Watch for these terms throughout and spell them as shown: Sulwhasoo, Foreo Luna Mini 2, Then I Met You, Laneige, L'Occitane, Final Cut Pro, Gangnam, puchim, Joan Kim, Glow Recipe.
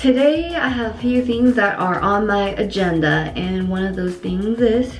Today I have a few things that are on my agenda, and one of those things is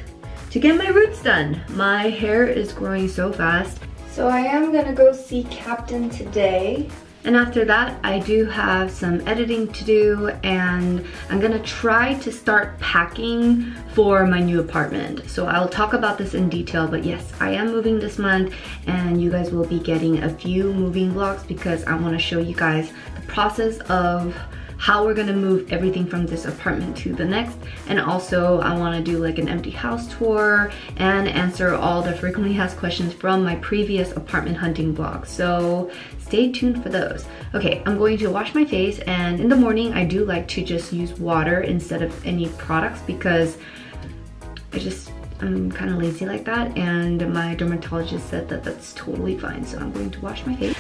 to get my roots done. My hair is growing so fast. So I am gonna go see Captain today. And after that, I do have some editing to do, and I'm gonna try to start packing for my new apartment. So I'll talk about this in detail, but yes, I am moving this month, and you guys will be getting a few moving vlogs because I wanna show you guys the process of how we're gonna move everything from this apartment to the next. And also I wanna do like an empty house tour and answer all the frequently asked questions from my previous apartment hunting vlog. So stay tuned for those. Okay, I'm going to wash my face, and in the morning I do like to just use water instead of any products because I'm kind of lazy like that, and my dermatologist said that that's totally fine. So I'm going to wash my face.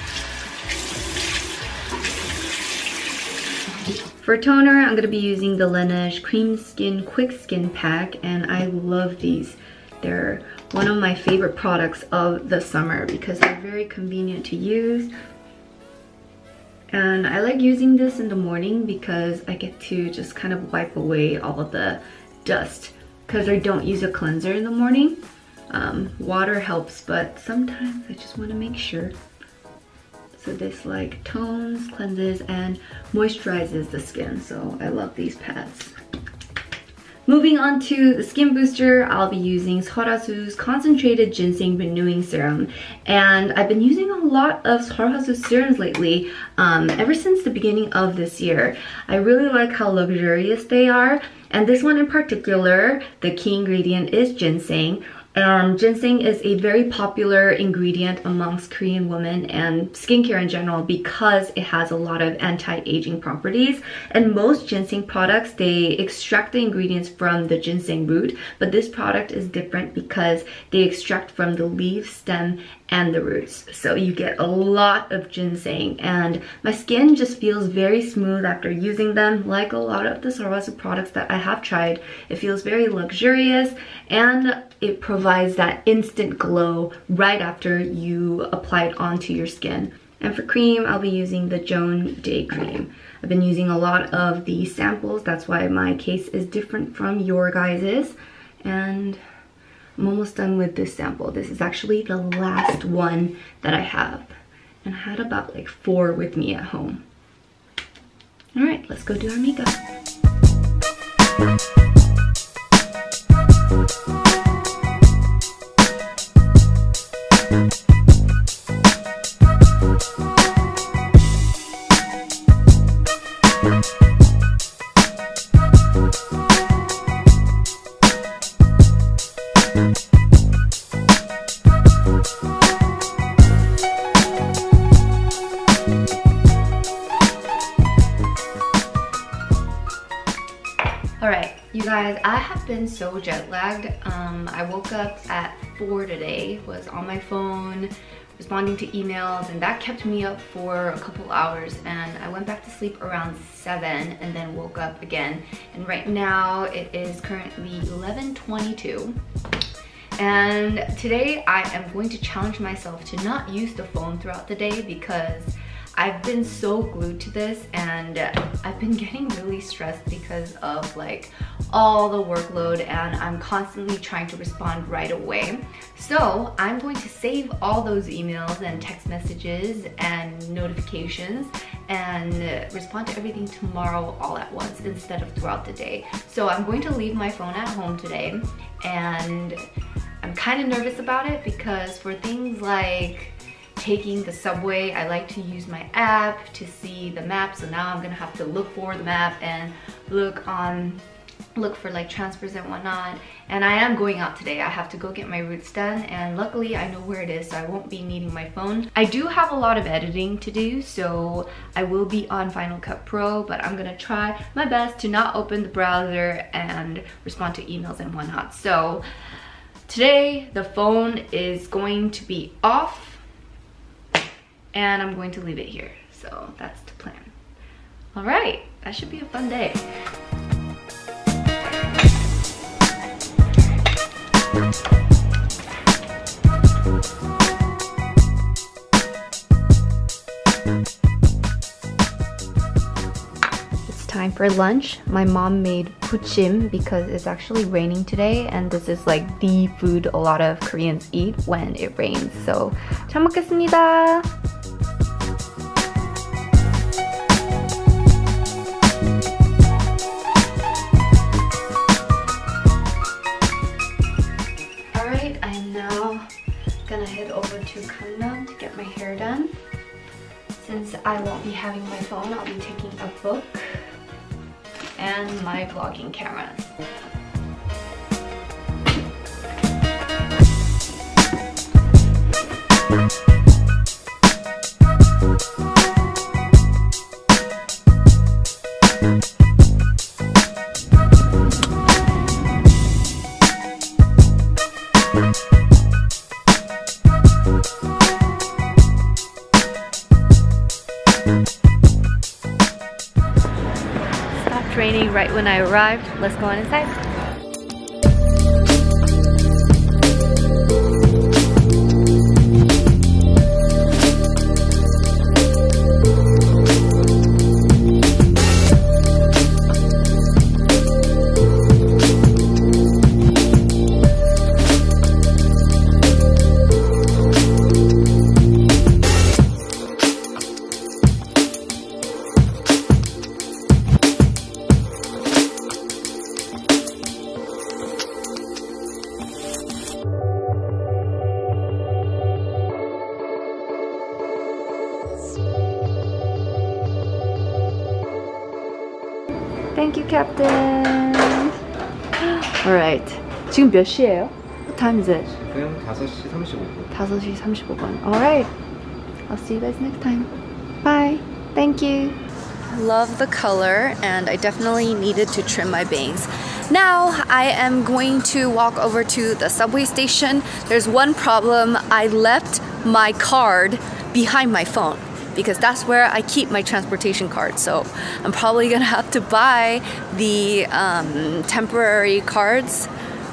For toner, I'm going to be using the Laneige Cream Skin Quick Skin Pack, and I love these. They're one of my favorite products of the summer because they're very convenient to use. And I like using this in the morning because I get to just kind of wipe away all of the dust because I don't use a cleanser in the morning. Water helps, but sometimes I just want to make sure. So this like tones, cleanses, and moisturizes the skin. So I love these pads. Moving on to the skin booster, I'll be using Sulwhasoo's Concentrated Ginseng Renewing Serum. And I've been using a lot of Sulwhasoo serums lately, ever since the beginning of this year. I really like how luxurious they are. And this one in particular, the key ingredient is ginseng. Ginseng is a very popular ingredient amongst Korean women and skincare in general because it has a lot of anti-aging properties, and most ginseng products, they extract the ingredients from the ginseng root, but this product is different because they extract from the leaf, stem, and the roots. So you get a lot of ginseng, and my skin just feels very smooth after using them. Like a lot of the Sulwhasoo products that I have tried, it feels very luxurious, and it provides that instant glow right after you apply it onto your skin. And for cream, I'll be using the Joan Day Cream. I've been using a lot of the samples, that's why my case is different from your guys's. And I'm almost done with this sample. This is actually the last one that I have. And I had about like 4 with me at home. All right, let's go do our makeup. I have been so jet lagged. I woke up at 4 today, was on my phone, responding to emails, and that kept me up for a couple hours, and I went back to sleep around 7 and then woke up again. And right now it is currently 11:22. And today I am going to challenge myself to not use the phone throughout the day because I've been so glued to this, and I've been getting really stressed because of like all the workload, and I'm constantly trying to respond right away. So I'm going to save all those emails and text messages and notifications and respond to everything tomorrow all at once instead of throughout the day. So I'm going to leave my phone at home today, and I'm kind of nervous about it because for things like taking the subway, I like to use my app to see the map, so now I'm gonna have to look for the map and look for like transfers and whatnot. And I am going out today. I have to go get my roots done, and luckily I know where it is, so I won't be needing my phone. I do have a lot of editing to do, so I will be on Final Cut Pro, but I'm gonna try my best to not open the browser and respond to emails and whatnot. So today the phone is going to be off, and I'm going to leave it here. So that's the plan. All right, that should be a fun day. It's For lunch, my mom made puchim because it's actually raining today, and this is like the food a lot of Koreans eat when it rains. So, 잘 먹겠습니다! Alright, I am now gonna head over to Gangnam to get my hair done. Since I won't be having my phone, I'll be taking a book and my vlogging camera. Raining right when I arrived. Let's go on inside. Thank you, Captain. Alright. 지금 몇 시예요? What time is it? 지금 5시 35분. 5시 35분. Alright. I'll see you guys next time. Bye. Thank you. Love the color, and I definitely needed to trim my bangs. Now I am going to walk over to the subway station. There's one problem. I left my card behind my phone, because that's where I keep my transportation card. So I'm probably gonna have to buy the temporary cards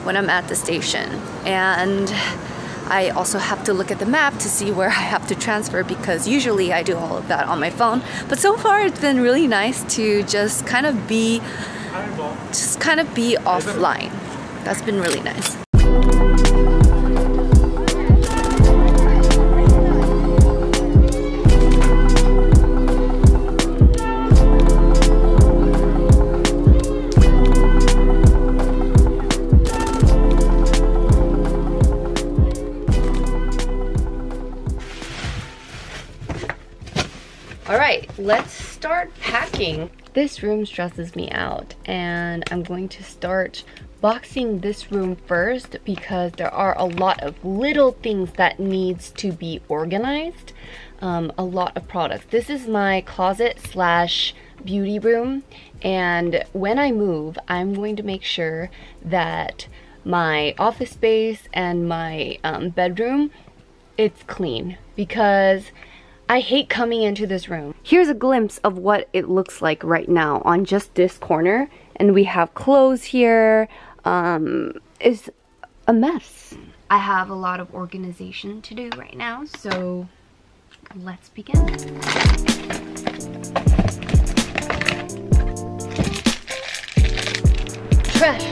when I'm at the station. And I also have to look at the map to see where I have to transfer, because usually I do all of that on my phone. But so far it's been really nice to just kind of be offline. That's been really nice. Let's start packing. This room stresses me out, and I'm going to start boxing this room first because there are a lot of little things that needs to be organized. A lot of products. This is my closet slash beauty room, and when I move, I'm going to make sure that my office space and my bedroom, it's clean, because I hate coming into this room. Here's a glimpse of what it looks like right now on just this corner. And we have clothes here. It's a mess. I have a lot of organization to do right now, so let's begin. Trash.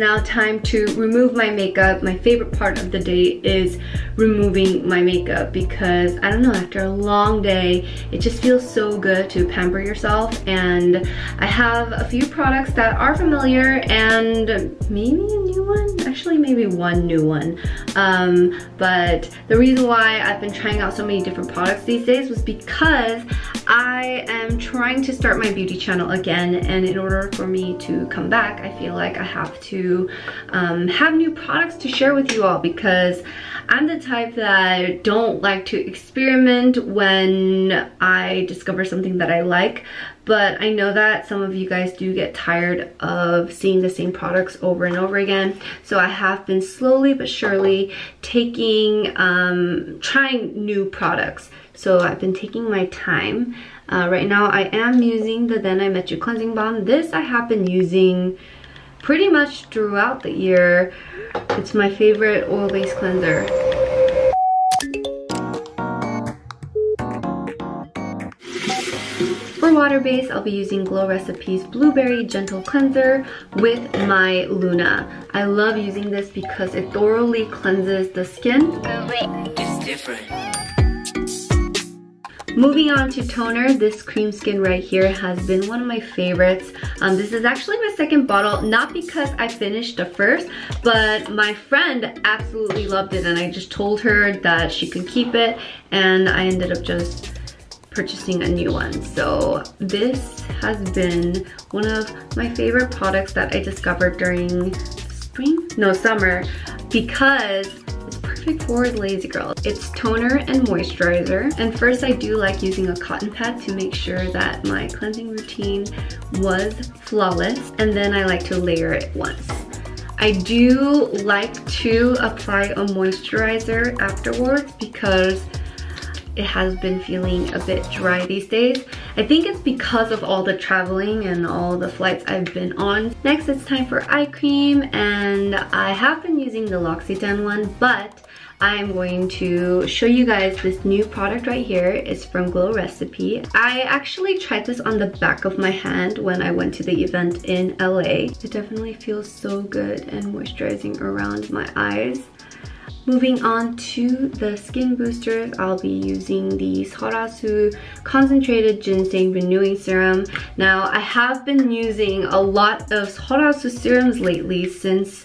Now time to remove my makeup. My favorite part of the day is removing my makeup, because I don't know, after a long day it just feels so good to pamper yourself. And I have a few products that are familiar and maybe a new one, actually maybe one new one, but the reason why I've been trying out so many different products these days was because I am trying to start my beauty channel again, and in order for me to come back I feel like I have to have new products to share with you all, because I'm the type that don't like to experiment when I discover something that I like, but I know that some of you guys do get tired of seeing the same products over and over again. So I have been slowly but surely taking, trying new products. So I've been taking my time. Right now I am using the Then I Met You Cleansing Balm. This I have been using pretty much throughout the year. It's my favorite oil-based cleanser. For water base, I'll be using Glow Recipe's Blueberry Gentle Cleanser with my Luna. I love using this because it thoroughly cleanses the skin. It's different. Moving on to toner, this cream skin right here has been one of my favorites. This is actually my second bottle, not because I finished the first, but my friend absolutely loved it and I just told her that she could keep it, and I ended up just purchasing a new one. So this has been one of my favorite products that I discovered during summer, because it's perfect for lazy girls. It's toner and moisturizer. And first, I do like using a cotton pad to make sure that my cleansing routine was flawless. And then I like to layer it once. I do like to apply a moisturizer afterwards because it has been feeling a bit dry these days. I think it's because of all the traveling and all the flights I've been on. Next, it's time for eye cream, and I have been using the L'Occitane one, but I'm going to show you guys this new product right here. It's from Glow Recipe. I actually tried this on the back of my hand when I went to the event in LA. It definitely feels so good and moisturizing around my eyes. Moving on to the skin boosters, I'll be using the Sulwhasoo Concentrated Ginseng Renewing Serum. Now, I have been using a lot of Sulwhasoo serums lately since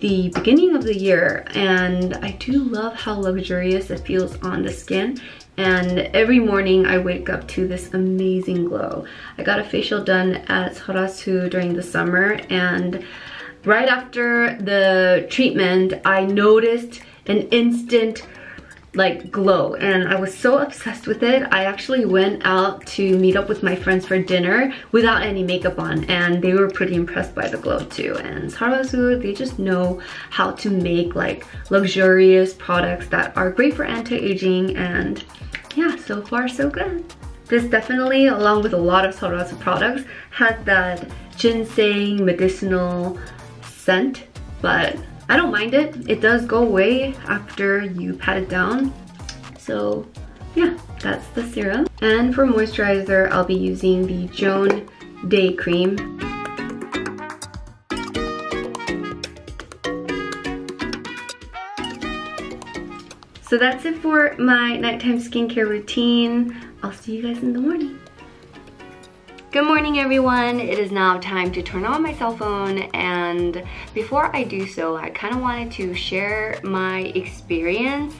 the beginning of the year, and I do love how luxurious it feels on the skin. And every morning I wake up to this amazing glow. I got a facial done at Sulwhasoo during the summer, and right after the treatment, I noticed an instant like glow, and I was so obsessed with it. I actually went out to meet up with my friends for dinner without any makeup on, and they were pretty impressed by the glow too. And Sulwhasoo, they just know how to make like luxurious products that are great for anti-aging, and yeah, so far so good. This definitely, along with a lot of Sulwhasoo products, has that ginseng medicinal scent, but I don't mind it. It does go away after you pat it down. So yeah, that's the serum. And for moisturizer, I'll be using the Joan Day Cream. So that's it for my nighttime skincare routine. I'll see you guys in the morning. Good morning, everyone. It is now time to turn on my cell phone, and before I do so, I kind of wanted to share my experience.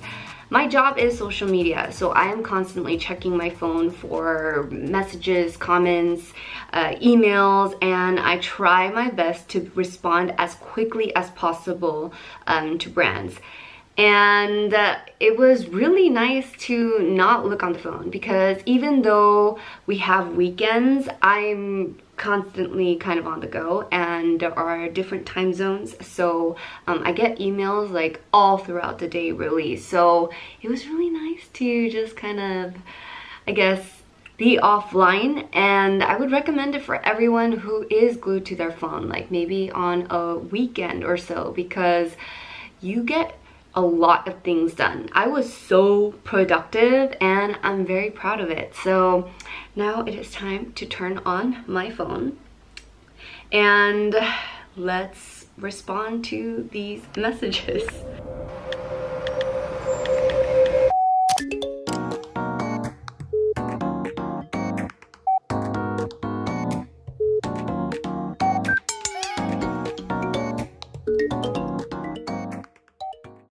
My job is social media, so I am constantly checking my phone for messages, comments, emails, and I try my best to respond as quickly as possible to brands. And it was really nice to not look on the phone, because even though we have weekends, I'm constantly kind of on the go, and there are different time zones, so I get emails like all throughout the day, really. So it was really nice to just kind of, I guess, be offline, and I would recommend it for everyone who is glued to their phone, like maybe on a weekend or so, because you get a lot of things done. I was so productive and I'm very proud of it. So now it is time to turn on my phone and let's respond to these messages.